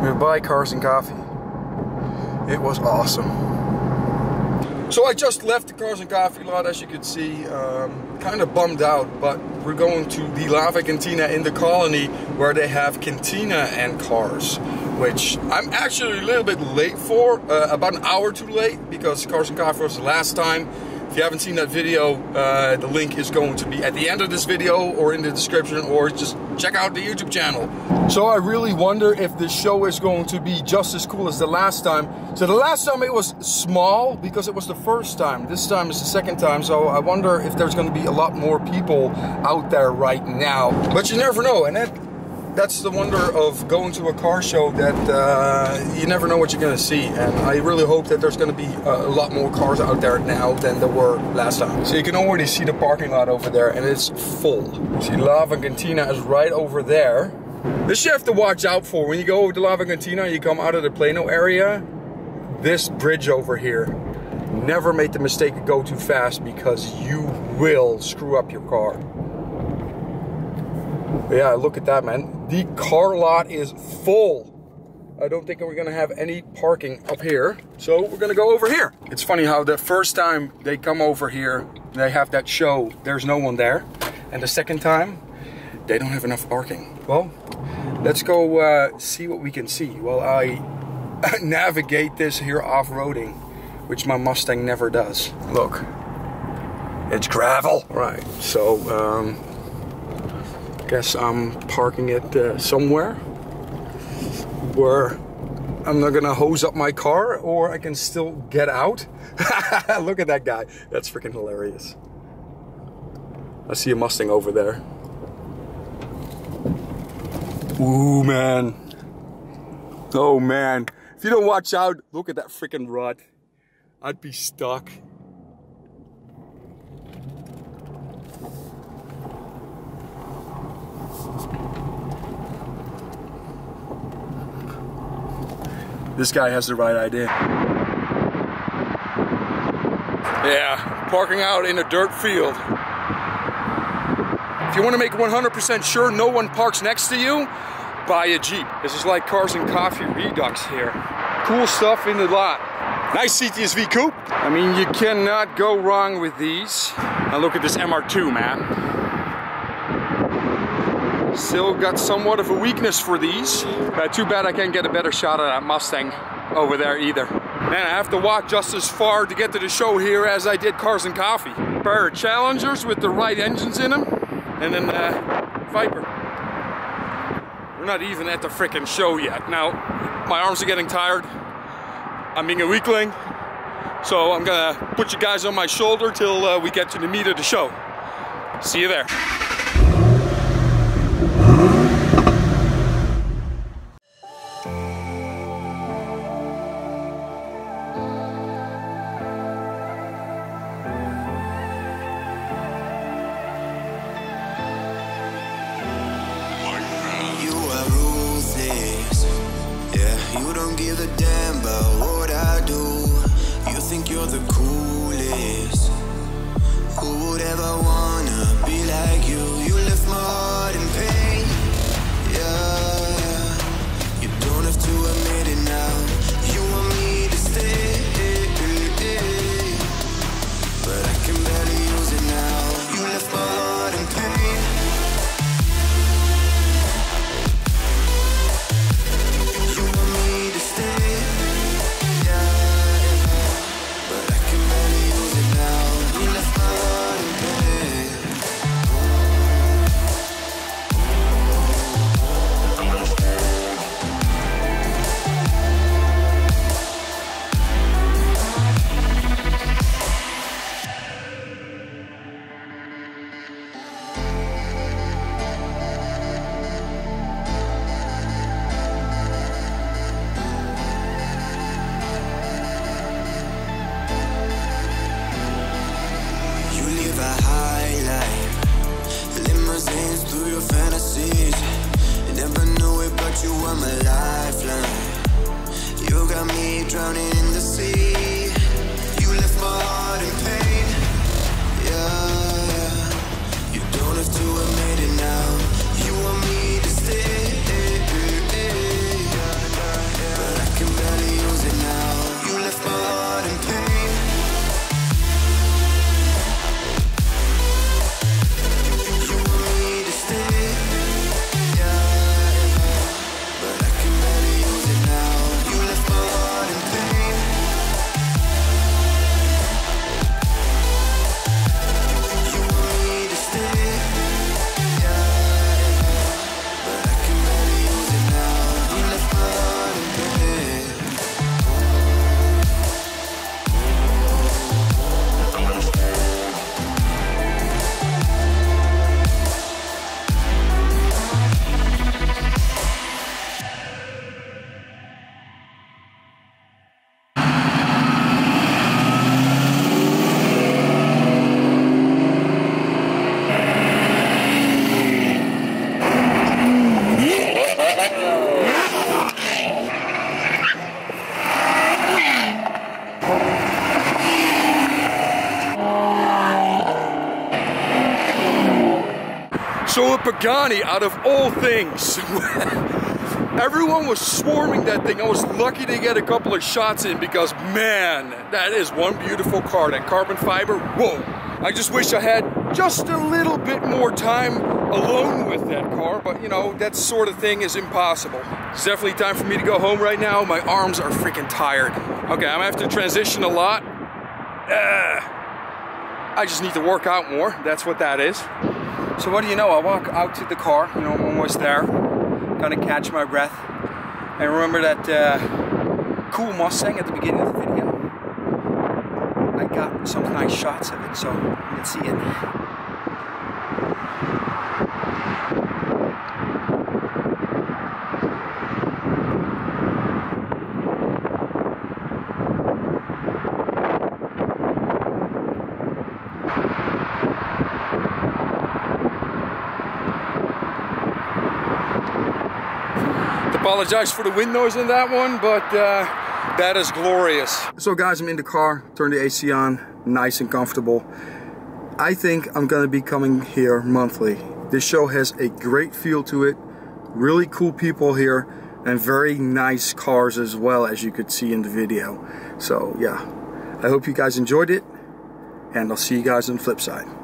We would buy cars and coffee. It was awesome. So I just left the cars and coffee lot, as you could see. Kind of bummed out, but we're going to the Lava Cantina in the colony, where they have Cantina and Cars, which I'm actually a little bit late for, about an hour too late, because Cars and Coffee was the last time. If you haven't seen that video, the link is going to be at the end of this video or in the description, or just check out the YouTube channel. So I really wonder if this show is going to be just as cool as the last time. So the last time it was small because it was the first time. This time is the second time, so I wonder if there's going to be a lot more people out there right now. But you never know, and that's the wonder of going to a car show, that you never know what you're going to see. And I really hope that there's going to be a lot more cars out there now than there were last time. So you can already see the parking lot over there, and it's full. See, Lava Cantina is right over there. This you have to watch out for. When you go to Lava Cantina, you come out of the Plano area, this bridge over here. Never make the mistake to go too fast, because you will screw up your car. But yeah, look at that, man. The car lot is full. I don't think we're gonna have any parking up here, so we're gonna go over here. It's funny how the first time they come over here, they have that show, there's no one there. And the second time, they don't have enough parking. Well, let's go see what we can see while I navigate this here off-roading, which my Mustang never does. Look, it's gravel. Right, so, guess I'm parking it somewhere where I'm not gonna hose up my car, or I can still get out. Look at that guy, that's freaking hilarious. I see a Mustang over there. Ooh, man. Oh man, if you don't watch out, look at that freaking rut. I'd be stuck. This guy has the right idea. Yeah, parking out in a dirt field. If you want to make 100% sure no one parks next to you, buy a Jeep. This is like Cars and Coffee Redux here. Cool stuff in the lot. Nice CTS-V coupe. I mean, you cannot go wrong with these. Now look at this MR2, man. Still got somewhat of a weakness for these. Too bad I can't get a better shot of that Mustang over there either. Man, I have to walk just as far to get to the show here as I did Cars and Coffee. A pair of Challengers with the right engines in them, and then Viper. We're not even at the frickin' show yet. Now, my arms are getting tired. I'm being a weakling, so I'm gonna put you guys on my shoulder till we get to the meat of the show. See you there. You don't give a damn about what I do. You think you're the coolest. Who would ever wanna be like you? You left my heart in pain. Yeah, you don't have to admit it now. You want me to stay, but I can barely use it now. You left my heart in pain. Now you want me to stay, Pagani out of all things. Everyone was swarming that thing. I was lucky to get a couple of shots in because, man, that is one beautiful car. That carbon fiber, whoa. I just wish I had just a little bit more time alone with that car, but you know, that sort of thing is impossible. It's definitely time for me to go home right now. My arms are freaking tired. Okay, I'm gonna have to transition a lot. I just need to work out more. That's what that is. So what do you know? I walk out to the car. You know, I'm almost there. Kind of catch my breath. I remember that cool Mustang at the beginning of the video. I got some nice shots of it, so let's see it. Apologize for the wind noise in that one, but that is glorious. So guys, I'm in the car, turn the AC on, nice and comfortable. I think I'm gonna be coming here monthly. This show has a great feel to it, really cool people here, and very nice cars as well, as you could see in the video. So yeah, I hope you guys enjoyed it, and I'll see you guys on the flip side.